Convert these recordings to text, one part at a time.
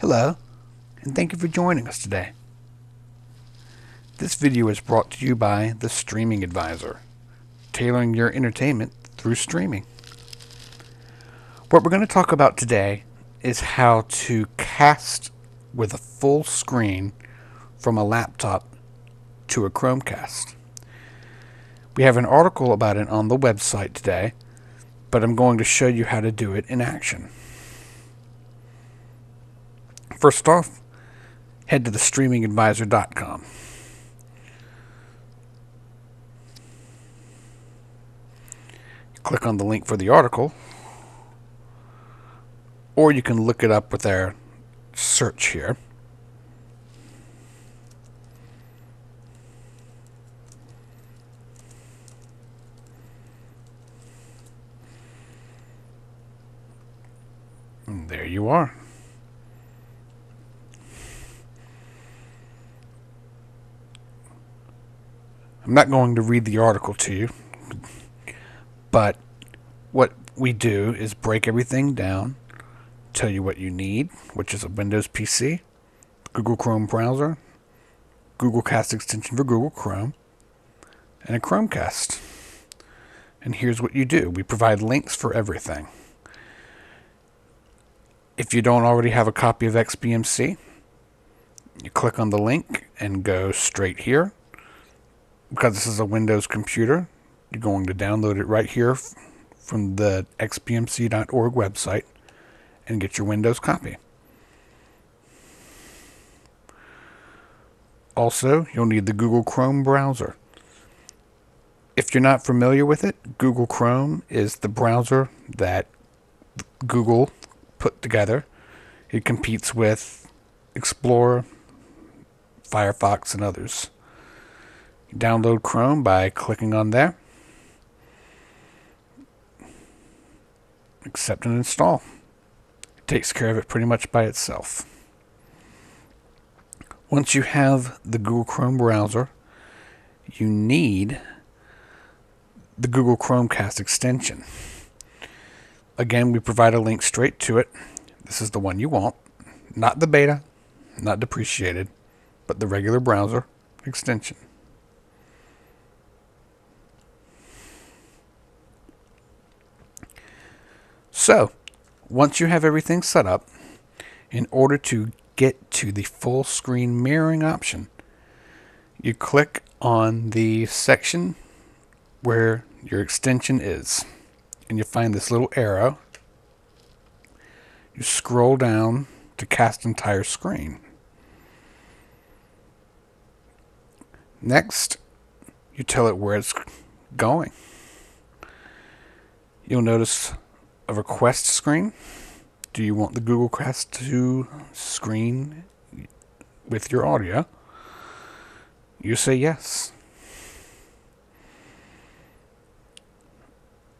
Hello, and thank you for joining us today. This video is brought to you by The Streaming Advisor, tailoring your entertainment through streaming. What we're going to talk about today is how to cast with a full screen from a laptop to a Chromecast. We have an article about it on the website today, but I'm going to show you how to do it in action. First off, head to thestreamingadvisor.com. Click on the link for the article, or you can look it up with our search here. And there you are. I'm not going to read the article to you, but what we do is break everything down, tell you what you need, which is a Windows PC, Google Chrome browser, Google Cast extension for Google Chrome, and a Chromecast. And here's what you do. We provide links for everything. If you don't already have a copy of XBMC, you click on the link and go straight here. Because this is a Windows computer, you're going to download it right here from the xbmc.org website and get your Windows copy. Also, you'll need the Google Chrome browser. If you're not familiar with it, Google Chrome is the browser that Google put together. It competes with Explorer, Firefox, and others. Download Chrome by clicking on there. Accept and install. It takes care of it pretty much by itself. Once you have the Google Chrome browser, you need the Google Chromecast extension. Again, we provide a link straight to it. This is the one you want. Not the beta, not depreciated, but the regular browser extension. So, once you have everything set up, in order to get to the full screen mirroring option, you click on the section where your extension is, and you find this little arrow. You scroll down to cast entire screen. Next, you tell it where it's going. You'll notice a request screen. Do you want the Google Cast to screen with your audio? You say yes.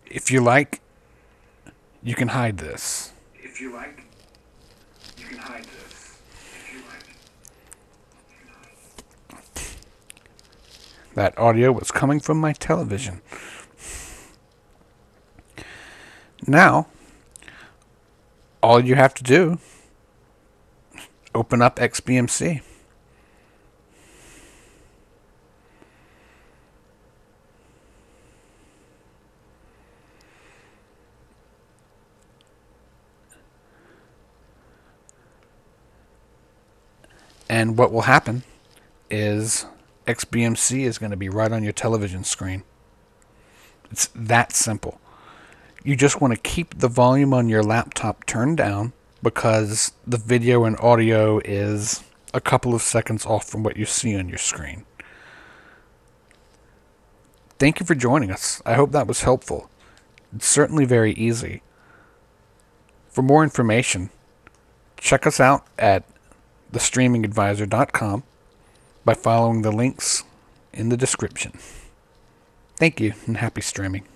If you like, you can hide this. If you like, you can hide this. If you like, you can hide this. That audio was coming from my television. Now, all you have to do, open up XBMC. And what will happen is XBMC is going to be right on your television screen. It's that simple. You just want to keep the volume on your laptop turned down because the video and audio is a couple of seconds off from what you see on your screen. Thank you for joining us. I hope that was helpful. It's certainly very easy. For more information, check us out at thestreamingadvisor.com by following the links in the description. Thank you and happy streaming.